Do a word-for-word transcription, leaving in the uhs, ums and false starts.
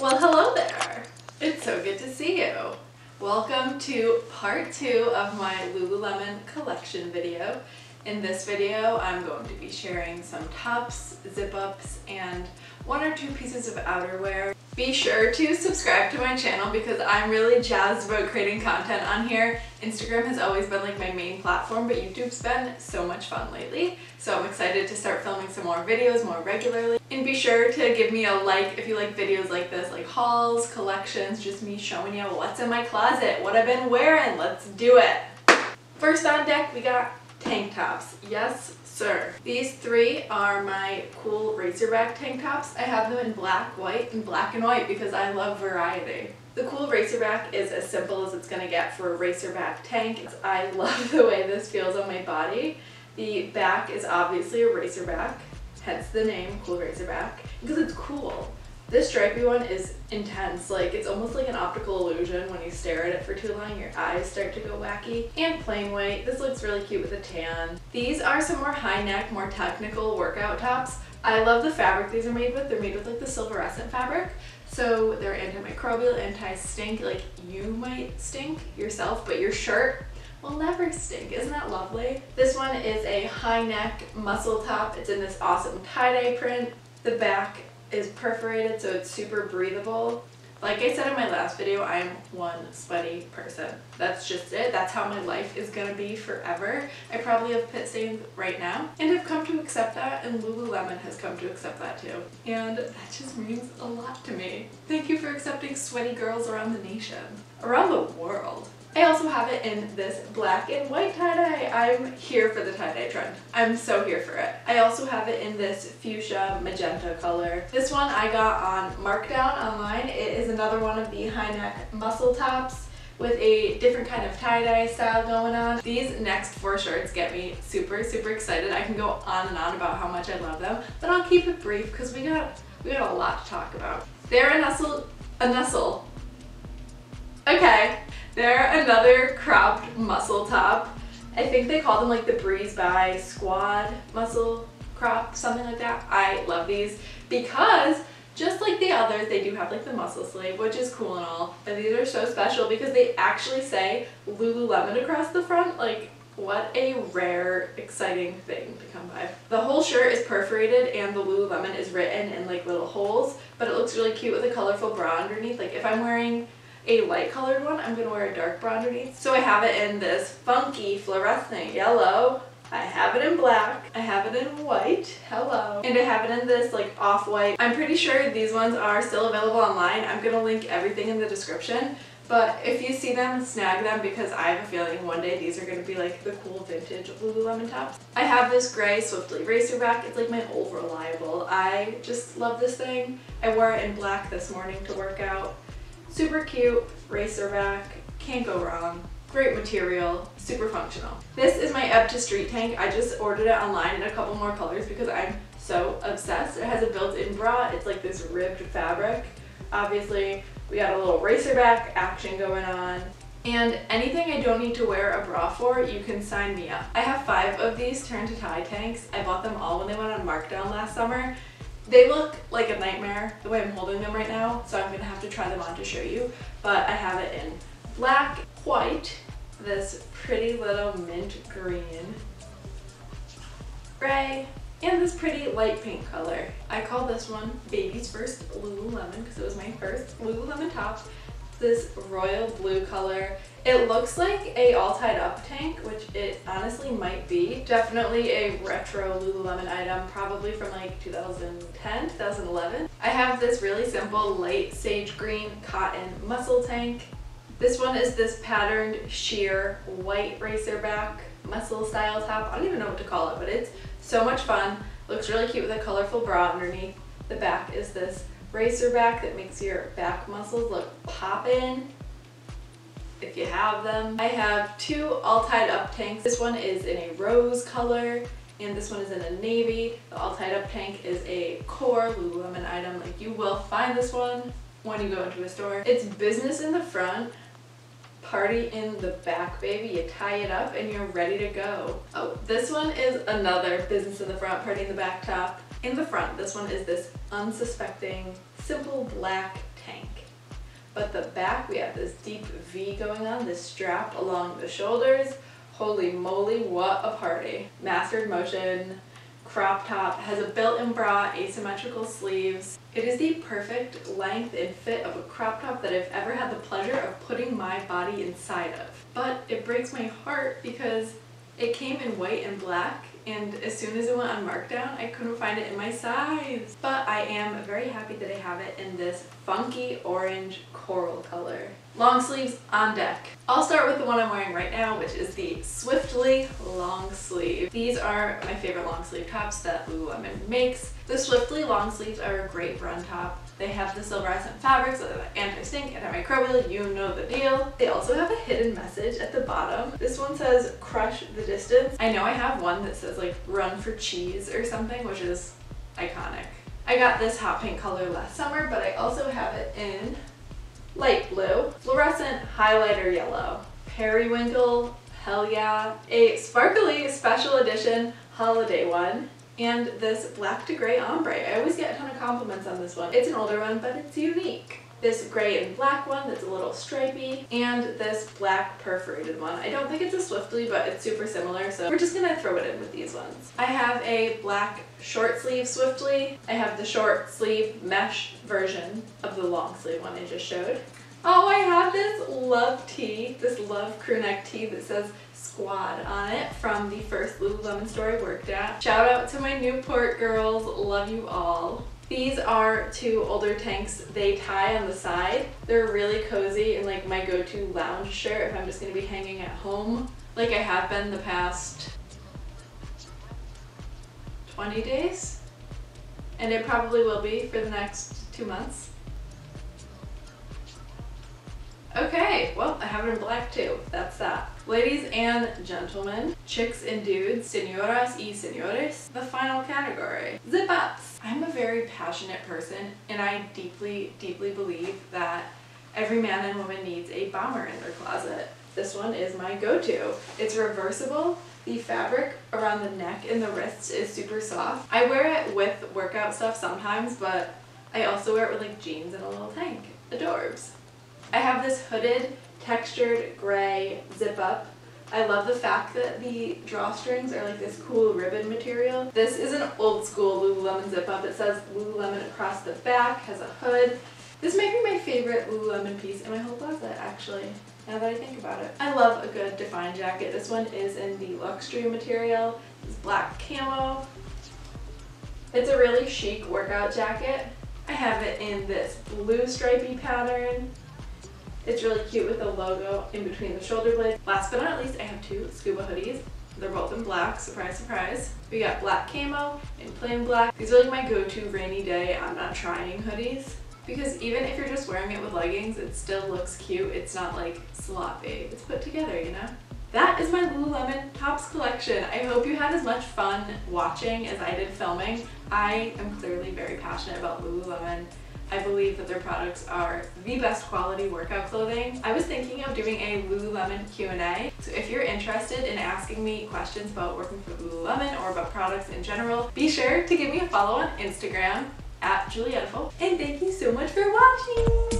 Well, hello there. It's so good to see you. Welcome to part two of my Lululemon collection video. In this video, I'm going to be sharing some tops, zip-ups, and one or two pieces of outerwear. Be sure to subscribe to my channel because I'm really jazzed about creating content on here. Instagram has always been like my main platform, but YouTube's been so much fun lately. So I'm excited to start filming some more videos more regularly. And be sure to give me a like if you like videos like this, like hauls, collections, just me showing you what's in my closet, what I've been wearing. Let's do it. First on deck, we got tank tops. Yes, sir. These three are my cool Razorback tank tops. I have them in black, white, and black and white because I love variety. The cool Razorback is as simple as it's going to get for a Razorback tank. I love the way this feels on my body. The back is obviously a Razorback, hence the name Cool Razorback, because it's cool. This stripy one is intense, like it's almost like an optical illusion. When you stare at it for too long, your eyes start to go wacky. And plain white, this looks really cute with a tan. These are some more high neck, more technical workout tops. I love the fabric these are made with. They're made with like the silverescent fabric. So they're antimicrobial, anti-stink, like you might stink yourself, but your shirt will never stink. Isn't that lovely? This one is a high neck muscle top. It's in this awesome tie-dye print. The back is perforated, so it's super breathable. Like I said in my last video, I'm one sweaty person. That's just it. That's how my life is gonna be forever. I probably have pit stains right now, and I've come to accept that, and Lululemon has come to accept that too. And that just means a lot to me. Thank you for accepting sweaty girls around the nation, around the world. I also have it in this black and white tie-dye. I'm here for the tie-dye trend. I'm so here for it. I also have it in this fuchsia magenta color. This one I got on Markdown online. It is another one of the high neck muscle tops with a different kind of tie-dye style going on. These next four shirts get me super, super excited. I can go on and on about how much I love them, but I'll keep it brief because we got, we got a lot to talk about. They're a nuzzle, a nuzzle. Okay. They're another cropped muscle top. I think they call them like the Breeze by Squad muscle crop, something like that. I love these because just like the others, they do have like the muscle sleeve, which is cool and all, but these are so special because they actually say Lululemon across the front. Like, what a rare, exciting thing to come by. The whole shirt is perforated and the Lululemon is written in like little holes, but it looks really cute with a colorful bra underneath. Like if I'm wearing a light colored one, I'm gonna wear a dark bra underneath. So I have it in this funky fluorescent yellow. I have it in black. I have it in white. Hello. And I have it in this like off-white. I'm pretty sure these ones are still available online. I'm gonna link everything in the description. But if you see them, snag them because I have a feeling one day these are gonna be like the cool vintage Lululemon tops. I have this gray Swiftly Razorback. It's like my old reliable. I just love this thing. I wore it in black this morning to work out. Super cute, Razorback, can't go wrong. Great material, super functional. This is my Up to Street tank. I just ordered it online in a couple more colors because I'm so obsessed. It has a built-in bra. It's like this ribbed fabric. Obviously, we got a little Razorback action going on. And anything I don't need to wear a bra for, you can sign me up. I have five of these turn-to-tie tanks. I bought them all when they went on Markdown last summer. They look like a nightmare the way I'm holding them right now, so I'm gonna have to try them on to show you. But I have it in black, white, this pretty little mint green, gray, and this pretty light pink color. I call this one Baby's First Lululemon because it was my first Lululemon top. This royal blue color. It looks like a all tied up tank, which it honestly might be. Definitely a retro Lululemon item, probably from like two thousand ten, two thousand eleven. I have this really simple light sage green cotton muscle tank. This one is this patterned sheer white Razorback muscle style top. I don't even know what to call it, but it's so much fun. Looks really cute with a colorful bra underneath. The back is this Razorback that makes your back muscles look poppin', if you have them. I have two all tied up tanks. This one is in a rose color and this one is in a navy. The all tied up tank is a core Lululemon item. Like, you will find this one when you go into a store. It's business in the front, party in the back, baby. You tie it up and you're ready to go. Oh, this one is another business in the front, party in the back top. In the front, this one is this unsuspecting, simple black tank. But the back, we have this deep V going on, this strap along the shoulders. Holy moly, what a party. Mastered motion, crop top, has a built-in bra, asymmetrical sleeves. It is the perfect length and fit of a crop top that I've ever had the pleasure of putting my body inside of. But it breaks my heart because it came in white and black, and as soon as it went on markdown, I couldn't find it in my size. But I am very happy that I have it in this funky orange coral color. Long sleeves on deck. I'll start with the one I'm wearing right now, which is the Swiftly long sleeve. These are my favorite long sleeve tops that Lululemon makes. The Swiftly long sleeves are a great run top. They have the silverescent fabric, so they're anti-stink, antimicrobial, you know the deal. They also have a hidden message at the bottom. This one says, crush the distance. I know I have one that says like, run for cheese or something, which is iconic. I got this hot pink color last summer, but I also have it in light blue, fluorescent highlighter yellow, periwinkle, hell yeah, a sparkly special edition holiday one, and this black to gray ombre. I always get a ton of compliments on this one. It's an older one, but it's unique. This gray and black one that's a little stripy, and this black perforated one. I don't think it's a Swiftly, but it's super similar, so we're just gonna throw it in with these ones. I have a black short sleeve Swiftly. I have the short sleeve mesh version of the long sleeve one I just showed. Oh, I have this Love tee, this Love crew neck tee that says Squad on it from the first Lululemon store I worked at. Shout out to my Newport girls, love you all. These are two older tanks. They tie on the side. They're really cozy and like my go-to lounge shirt if I'm just gonna be hanging at home like I have been the past twenty days. And it probably will be for the next two months. Okay, well, I have it in black too. That's that. Ladies and gentlemen, chicks and dudes, señoras y señores, the final category, zip-ups. I'm a very passionate person, and I deeply, deeply believe that every man and woman needs a bomber in their closet. This one is my go-to. It's reversible. The fabric around the neck and the wrists is super soft. I wear it with workout stuff sometimes, but I also wear it with like jeans and a little tank. Adorbs. I have this hooded, textured gray zip-up. I love the fact that the drawstrings are like this cool ribbon material. This is an old-school Lululemon zip-up. It says Lululemon across the back, has a hood. This might be my favorite Lululemon piece in my whole closet, actually, now that I think about it. I love a good defined jacket. This one is in the Luxtreme material. It's black camo. It's a really chic workout jacket. I have it in this blue stripey pattern. It's really cute with the logo in between the shoulder blades. Last but not least, I have two scuba hoodies. They're both in black, surprise, surprise. We got black camo and plain black. These are like my go-to rainy day I'm not trying hoodies. Because even if you're just wearing it with leggings, it still looks cute. It's not like sloppy. It's put together, you know? That is my Lululemon tops collection. I hope you had as much fun watching as I did filming. I am clearly very passionate about Lululemon. I believe that their products are the best quality workout clothing. I was thinking of doing a Lululemon Q and A, so if you're interested in asking me questions about working for Lululemon or about products in general, be sure to give me a follow on Instagram at Juliettiful. And thank you so much for watching!